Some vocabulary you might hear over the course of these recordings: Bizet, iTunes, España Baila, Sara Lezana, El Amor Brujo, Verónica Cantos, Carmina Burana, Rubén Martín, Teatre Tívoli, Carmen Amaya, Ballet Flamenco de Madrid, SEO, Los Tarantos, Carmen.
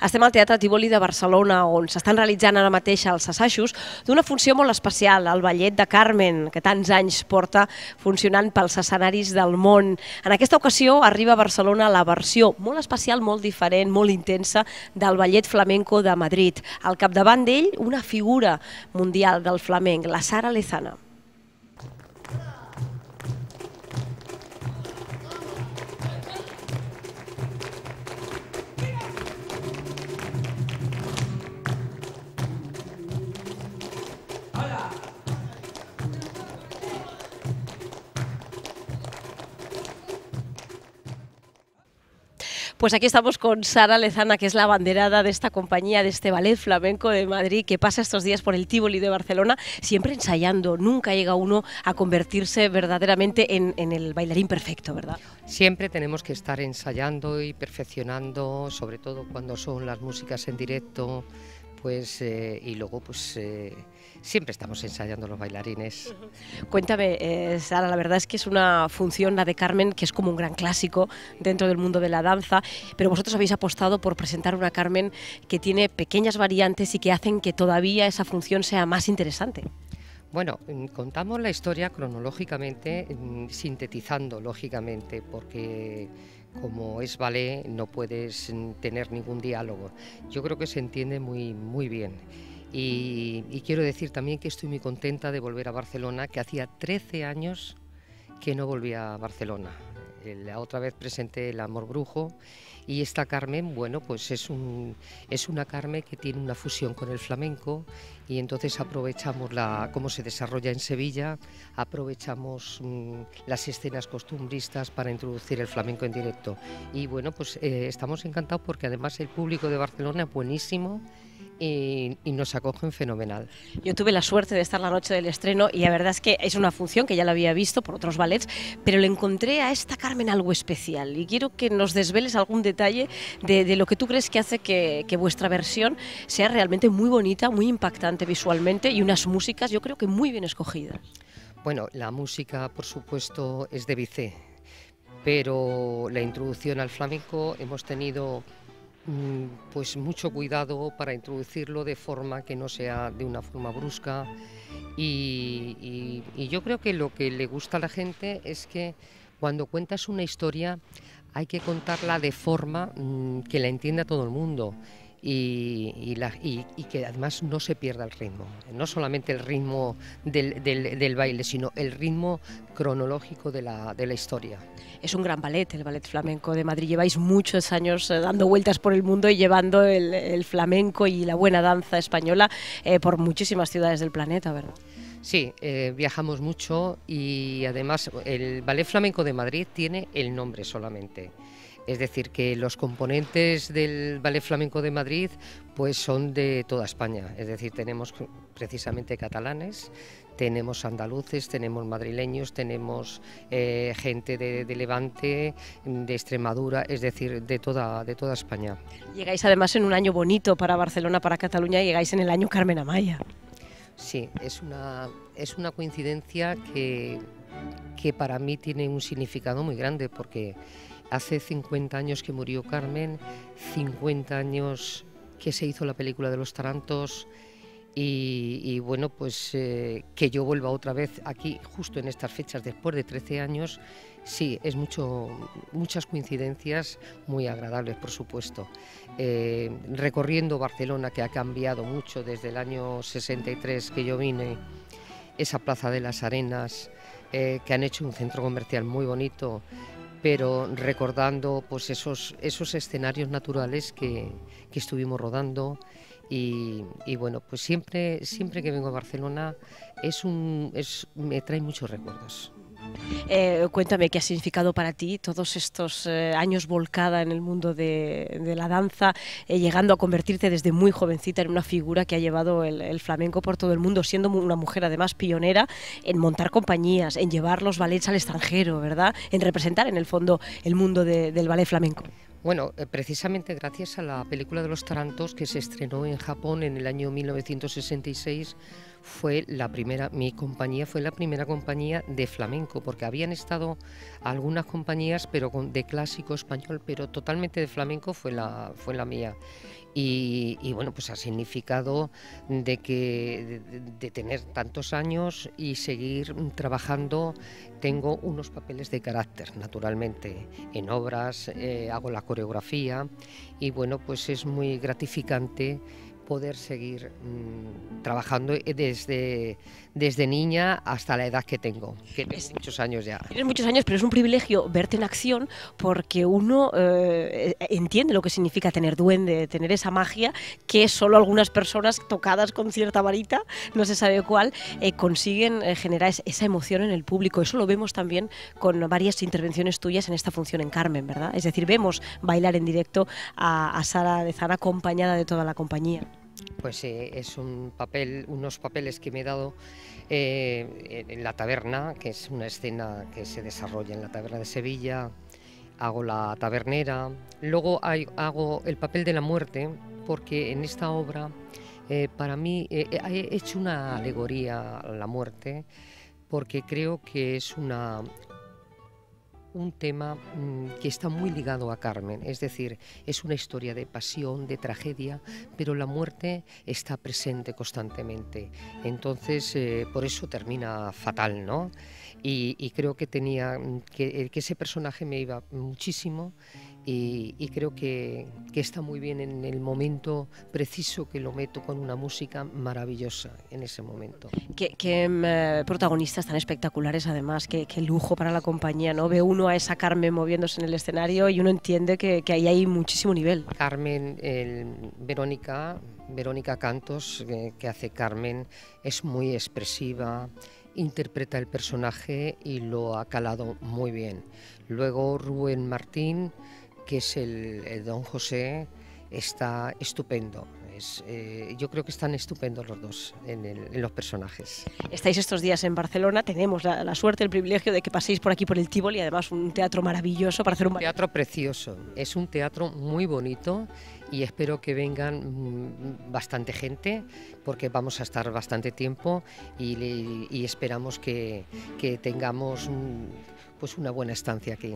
Estem al Teatre Tívoli de Barcelona, on s'estan realitzant ara mateix els assajos d'una funció molt especial, el ballet de Carmen, que tants anys porta funcionant pels escenaris del món. En aquesta ocasió arriba a Barcelona la versió molt especial, molt diferent, molt intensa, del Ballet Flamenco de Madrid. Al capdavant d'ell, una figura mundial del flamenc, la Sara Lezana. Pues aquí estamos con Sara Lezana, que es la abanderada de esta compañía, de este Ballet Flamenco de Madrid, que pasa estos días por el Tívoli de Barcelona, siempre ensayando. Nunca llega uno a convertirse verdaderamente en el bailarín perfecto, ¿verdad? Siempre tenemos que estar ensayando y perfeccionando, sobre todo cuando son las músicas en directo, pues, y luego pues siempre estamos ensayando los bailarines. Cuéntame, Sara, la verdad es que es una función, la de Carmen, que es como un gran clásico dentro del mundo de la danza, pero vosotros habéis apostado por presentar una Carmen que tiene pequeñas variantes y que hacen que todavía esa función sea más interesante. Bueno, contamos la historia cronológicamente, sintetizando lógicamente, porque como es ballet no puedes tener ningún diálogo. Yo creo que se entiende muy bien. Y quiero decir también que estoy muy contenta de volver a Barcelona, que hacía 13 años que no volvía a Barcelona. La otra vez presenté El Amor Brujo, y esta Carmen, bueno, pues es una Carmen que tiene una fusión con el flamenco, y entonces aprovechamos cómo se desarrolla en Sevilla, aprovechamos las escenas costumbristas para introducir el flamenco en directo. Y bueno, pues estamos encantados porque además el público de Barcelona es buenísimo. Y nos acogen fenomenal. Yo tuve la suerte de estar la noche del estreno y la verdad es que es una función que ya la había visto por otros ballets, pero le encontré a esta Carmen algo especial, y quiero que nos desveles algún detalle de lo que tú crees que hace que vuestra versión sea realmente muy bonita, muy impactante visualmente, y unas músicas yo creo que muy bien escogidas. Bueno, la música por supuesto es de Bizet, pero la introducción al flamenco hemos tenido pues mucho cuidado para introducirlo de forma que no sea de una forma brusca, y yo creo que lo que le gusta a la gente es que cuando cuentas una historia hay que contarla de forma que la entienda todo el mundo, y que además no se pierda el ritmo, no solamente el ritmo del baile, sino el ritmo cronológico de la historia. Es un gran ballet, el Ballet Flamenco de Madrid. Lleváis muchos años dando vueltas por el mundo y llevando el flamenco y la buena danza española por muchísimas ciudades del planeta, ¿verdad? Sí, viajamos mucho, y además el Ballet Flamenco de Madrid tiene el nombre solamente. Es decir, que los componentes del Ballet Flamenco de Madrid pues son de toda España. Es decir, tenemos precisamente catalanes, tenemos andaluces, tenemos madrileños, tenemos gente de Levante, de Extremadura, es decir, de toda España. Llegáis además en un año bonito para Barcelona, para Cataluña, llegáis en el año Carmen Amaya. Sí, es una coincidencia que para mí tiene un significado muy grande, porque hace 50 años que murió Carmen, 50 años que se hizo la película de Los Tarantos, y bueno, pues que yo vuelva otra vez aquí justo en estas fechas después de 13 años, sí, es muchas coincidencias muy agradables, por supuesto. Recorriendo Barcelona, que ha cambiado mucho desde el año 63 que yo vine, esa Plaza de las Arenas, que han hecho un centro comercial muy bonito, pero recordando pues esos escenarios naturales que estuvimos rodando, y bueno, pues siempre que vengo a Barcelona me trae muchos recuerdos. Cuéntame, ¿qué ha significado para ti todos estos años volcada en el mundo de la danza, llegando a convertirte desde muy jovencita en una figura que ha llevado el flamenco por todo el mundo, siendo una mujer además pionera en montar compañías, en llevar los ballets al extranjero, ¿verdad?, en representar en el fondo el mundo del ballet flamenco? Bueno, precisamente gracias a la película de Los Tarantos, que se estrenó en Japón en el año 1966, mi compañía fue la primera compañía de flamenco, porque habían estado algunas compañías pero de clásico español, pero totalmente de flamenco fue la mía. Y bueno, pues ha significado de tener tantos años y seguir trabajando. Tengo unos papeles de carácter, naturalmente, en obras, hago la coreografía y bueno, pues es muy gratificante poder seguir trabajando desde niña hasta la edad que tengo, que tienes muchos años ya. Tienes muchos años, pero es un privilegio verte en acción porque uno entiende lo que significa tener duende, tener esa magia que solo algunas personas tocadas con cierta varita, no se sabe cuál, consiguen generar esa emoción en el público. Eso lo vemos también con varias intervenciones tuyas en esta función en Carmen, ¿verdad? Es decir, vemos bailar en directo a Sara Lezana acompañada de toda la compañía. Pues es un papel, unos papeles que me he dado en la taberna, que es una escena que se desarrolla en la taberna de Sevilla. Hago la tabernera, luego hago el papel de la muerte, porque en esta obra para mí he hecho una alegoría a la muerte, porque creo que es un tema que está muy ligado a Carmen, es decir, es una historia de pasión, de tragedia, pero la muerte está presente constantemente, entonces por eso termina fatal, ¿no? Y creo que tenía que ese personaje me iba muchísimo y creo que está muy bien en el momento preciso que lo meto con una música maravillosa en ese momento. Qué protagonistas tan espectaculares además, qué lujo para la compañía, ¿no? Ve uno a esa Carmen moviéndose en el escenario y uno entiende que ahí hay muchísimo nivel. Carmen, Verónica Cantos, que hace Carmen, es muy expresiva, interpreta el personaje y lo ha calado muy bien. Luego Rubén Martín, que es el don José, está estupendo. Yo creo que están estupendos los dos en los personajes. Estáis estos días en Barcelona, tenemos la suerte, el privilegio de que paséis por aquí por el Tívoli, además un teatro maravilloso para hacer un teatro precioso, es un teatro muy bonito y espero que vengan bastante gente porque vamos a estar bastante tiempo y esperamos que tengamos pues una buena estancia aquí.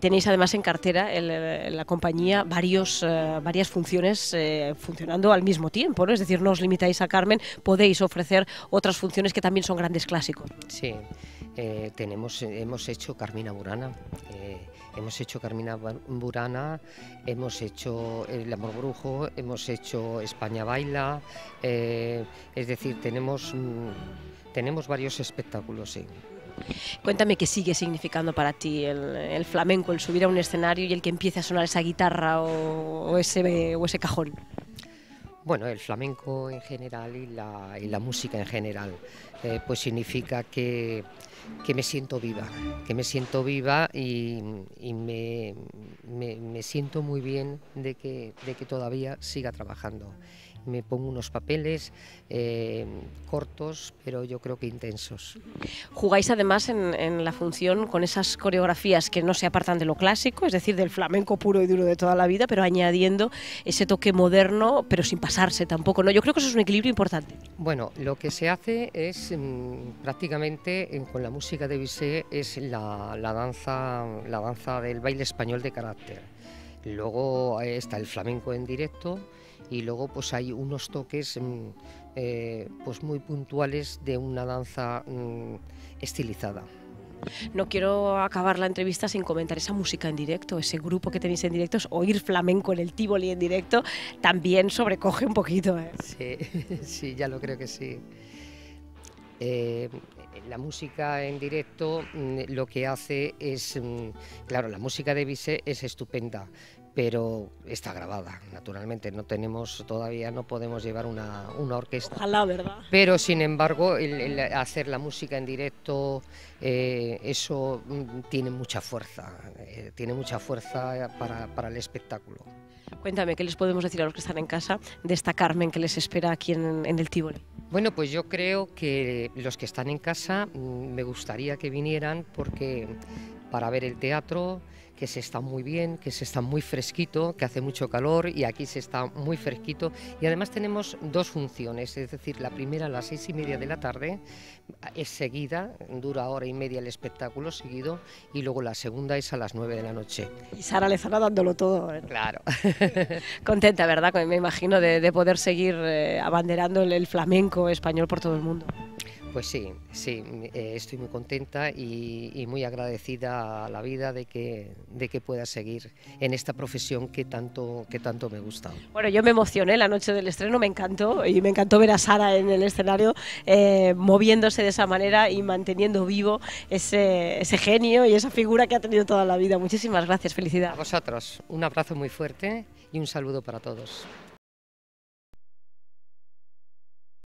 Tenéis además en cartera la compañía varias funciones funcionando al mismo tiempo, ¿no? Es decir, no os limitáis a Carmen, podéis ofrecer otras funciones que también son grandes clásicos. Sí, hemos hecho Carmina Burana, hemos hecho El Amor Brujo, hemos hecho España Baila, es decir, tenemos varios espectáculos, sí. Cuéntame qué sigue significando para ti el flamenco, el subir a un escenario y el que empiece a sonar esa guitarra o ese cajón. Bueno, el flamenco en general y la música en general, pues significa que me siento viva, y me siento muy bien de que todavía siga trabajando. Me pongo unos papeles cortos, pero yo creo que intensos. Jugáis además en la función con esas coreografías que no se apartan de lo clásico, es decir, del flamenco puro y duro de toda la vida, pero añadiendo ese toque moderno, pero sin pasarse tampoco, ¿no? Yo creo que eso es un equilibrio importante. Bueno, lo que se hace es prácticamente con la música de Bizet es la danza del baile español de carácter. Luego está el flamenco en directo y luego pues hay unos toques pues muy puntuales de una danza estilizada. No quiero acabar la entrevista sin comentar esa música en directo, ese grupo que tenéis en directo, oír flamenco en el Tívoli en directo también sobrecoge un poquito, ¿eh? Sí, ya lo creo que sí. La música en directo lo que hace es, claro, la música de Bizet es estupenda, pero está grabada, naturalmente, todavía no podemos llevar una orquesta. Ojalá, ¿verdad? Pero sin embargo, el hacer la música en directo, eso tiene mucha fuerza para el espectáculo. Cuéntame, ¿qué les podemos decir a los que están en casa de esta Carmen que les espera aquí en el Tívoli? Bueno, pues yo creo que los que están en casa me gustaría que vinieran porque para ver el teatro, que se está muy bien, que se está muy fresquito, que hace mucho calor y aquí se está muy fresquito. Y además tenemos dos funciones, es decir, la primera a las 6:30 de la tarde, es seguida, dura hora y media el espectáculo seguido, y luego la segunda es a las 9 de la noche. Y Sara Lezana dándolo todo, ¿eh? Claro. Contenta, ¿verdad? Me imagino de poder seguir abanderando el flamenco español por todo el mundo. Pues sí, estoy muy contenta y muy agradecida a la vida de que pueda seguir en esta profesión que tanto me gusta. Bueno, yo me emocioné la noche del estreno, me encantó, y me encantó ver a Sara en el escenario moviéndose de esa manera y manteniendo vivo ese genio y esa figura que ha tenido toda la vida. Muchísimas gracias, felicidades. A vosotros, un abrazo muy fuerte y un saludo para todos.